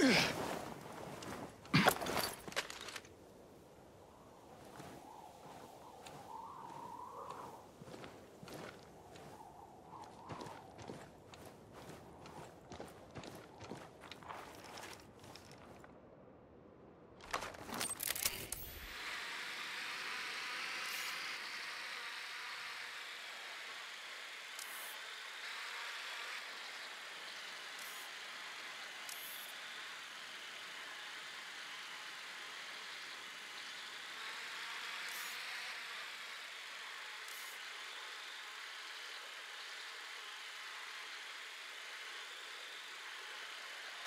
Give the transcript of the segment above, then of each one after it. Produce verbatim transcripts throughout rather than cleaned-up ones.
I've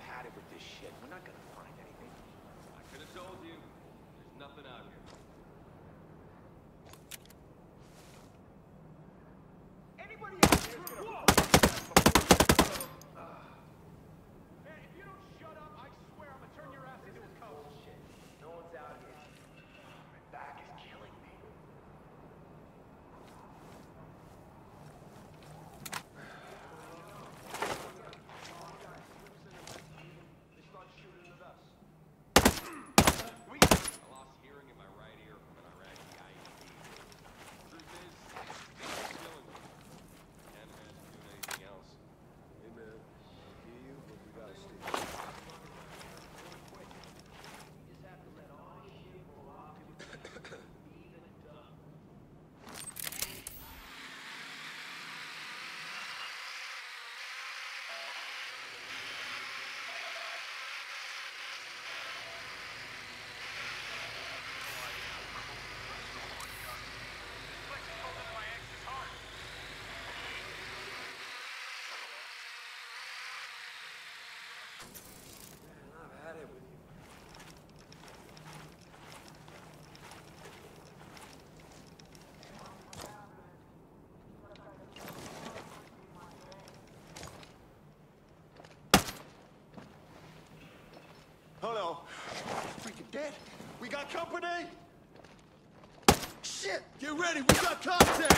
had it with this shit. We're not gonna find anything. I could have told you. There's nothing out here. Anybody out here is gonna uh, man, if you don't shut up, I swear I'm gonna turn your ass into a coach. Shit. No one's out here. My back is killing me. Hello. Freaking dead. We got company. Shit! Get ready. We got contact.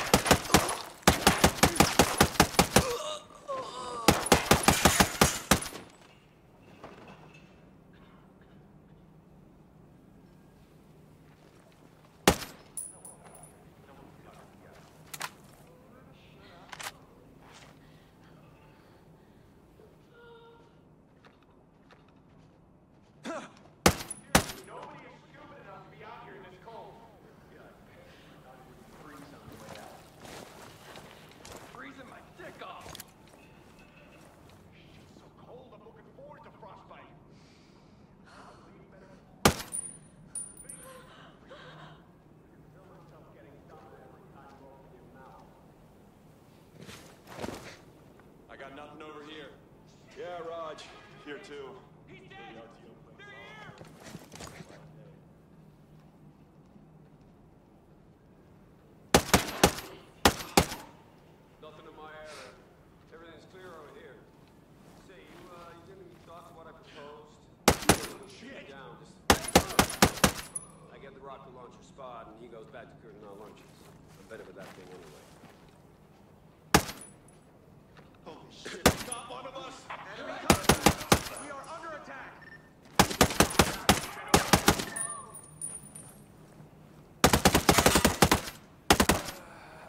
Nothing over here. Yeah, Raj. Here too. He's dead. They're here. Nothing in my area. Everything's clear over here. Say, you uh, you didn't even thought of what I proposed. Shit. Down. Just... I get the rocket launcher spot, and he goes back to cooking our lunches. I'm better with that thing anyway. Shit, stop one of us! Enemy contact! We are under attack!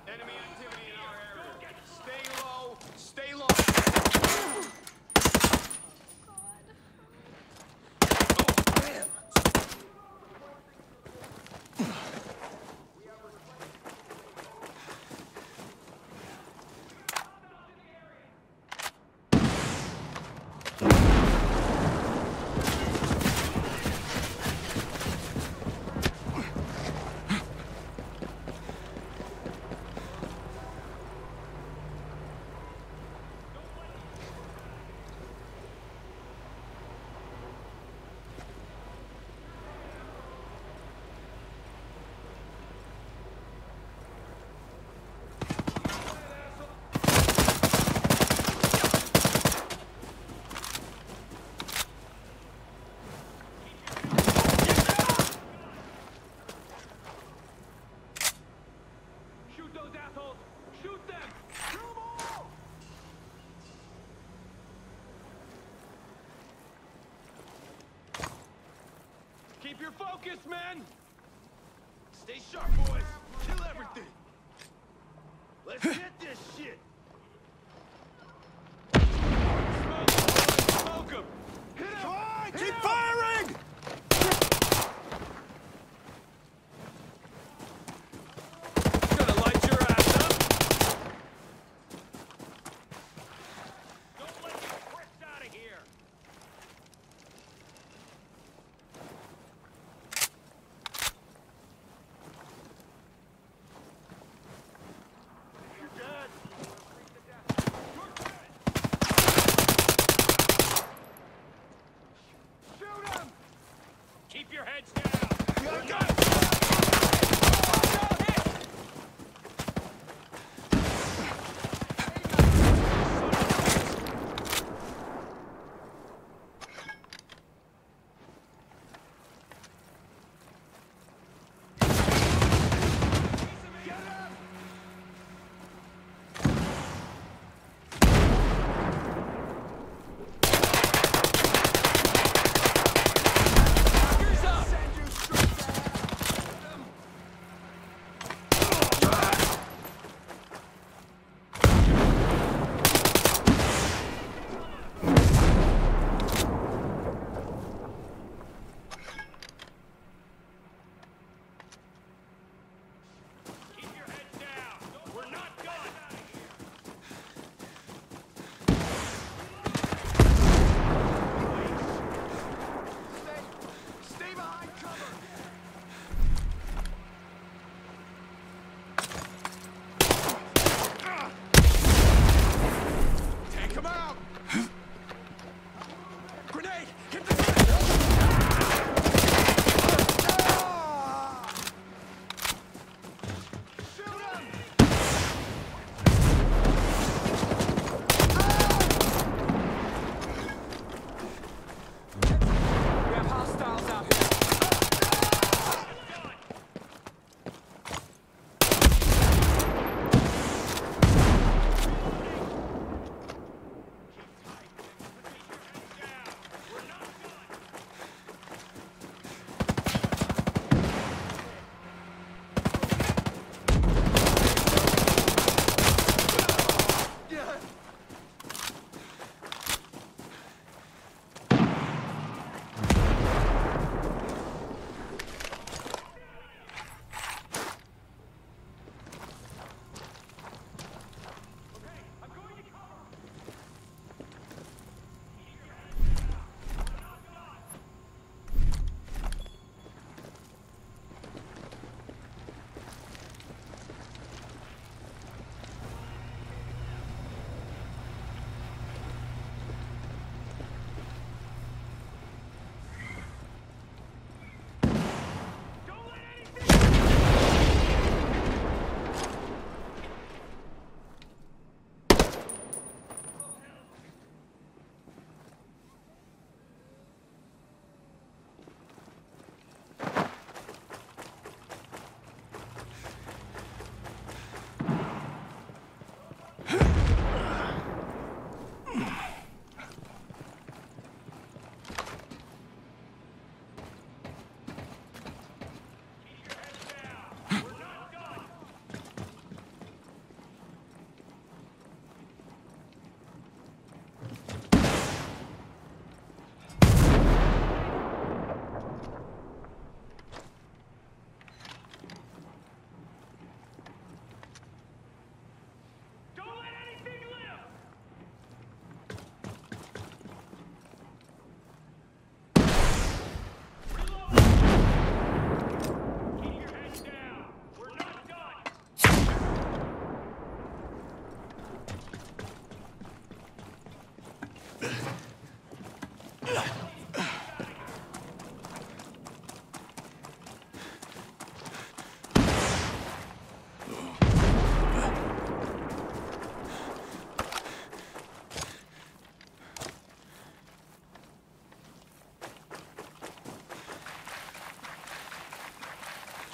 Enemy activity in our area. Stay low! Stay low! Oh, God. Oh, damn! your focus, man! Stay sharp, boys! Kill everything! Let's get this shit! Smoke him! Hit him! Fire, keep firing! Gonna light your ass up! Don't let me press out of here! Keep your heads down! Go, go.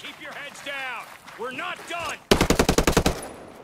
Keep your heads down! We're not done!